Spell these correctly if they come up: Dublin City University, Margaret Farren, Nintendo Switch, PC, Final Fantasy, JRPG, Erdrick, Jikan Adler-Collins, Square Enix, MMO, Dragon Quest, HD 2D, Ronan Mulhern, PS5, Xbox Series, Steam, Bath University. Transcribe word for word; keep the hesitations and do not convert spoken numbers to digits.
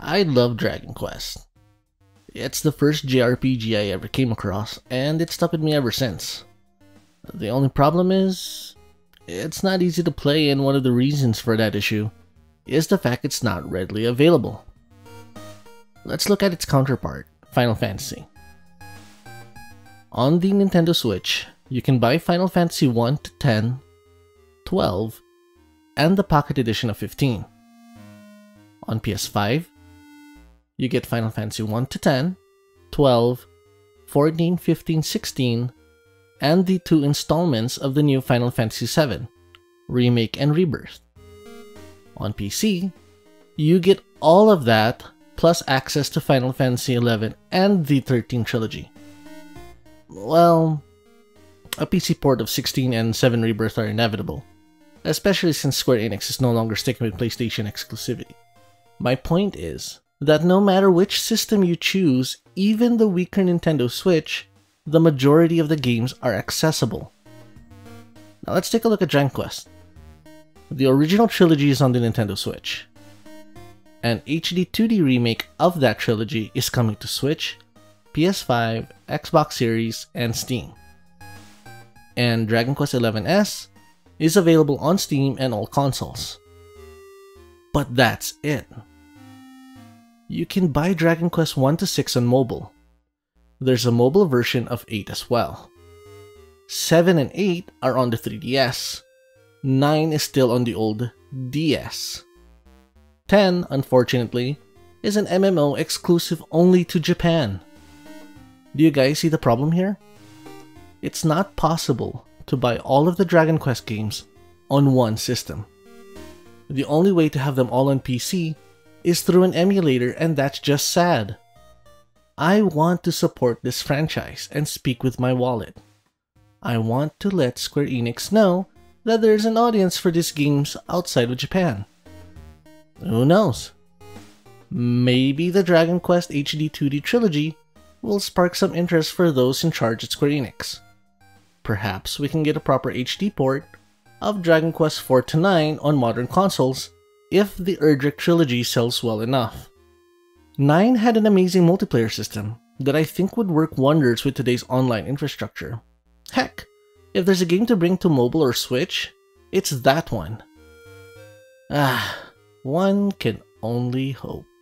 I love Dragon Quest. It's the first J R P G I ever came across, and it's stuck with me ever since. The only problem is, it's not easy to play, and one of the reasons for that issue is the fact it's not readily available. Let's look at its counterpart, Final Fantasy. On the Nintendo Switch, you can buy Final Fantasy one to ten, twelve, and the Pocket Edition of fifteen. On P S five, you get Final Fantasy one to ten, twelve, fourteen, fifteen, sixteen, and the two installments of the new Final Fantasy seven, Remake and Rebirth. On P C, you get all of that, plus access to Final Fantasy eleven and the thirteen trilogy. Well, a P C port of sixteen and seven Rebirth are inevitable, especially since Square Enix is no longer sticking with PlayStation exclusivity. My point is that no matter which system you choose, even the weaker Nintendo Switch, the majority of the games are accessible. Now let's take a look at Dragon Quest. The original trilogy is on the Nintendo Switch. An H D two D remake of that trilogy is coming to Switch, P S five, Xbox Series, and Steam. And Dragon Quest eleven S is available on Steam and all consoles. But that's it. You can buy Dragon Quest one to six on mobile. There's a mobile version of eight as well. seven and eight are on the three D S. nine is still on the old D S. ten, unfortunately, is an M M O exclusive only to Japan. Do you guys see the problem here? It's not possible to buy all of the Dragon Quest games on one system. The only way to have them all on P C is through an emulator, and that's just sad. I want to support this franchise and speak with my wallet. I want to let Square Enix know that there's an audience for these games outside of Japan. Who knows? Maybe the Dragon Quest H D two D trilogy will spark some interest for those in charge at Square Enix. Perhaps we can get a proper H D port of Dragon Quest four to nine on modern consoles if the Erdrick trilogy sells well enough. nine had an amazing multiplayer system that I think would work wonders with today's online infrastructure. Heck, if there's a game to bring to mobile or Switch, it's that one. Ah, one can only hope.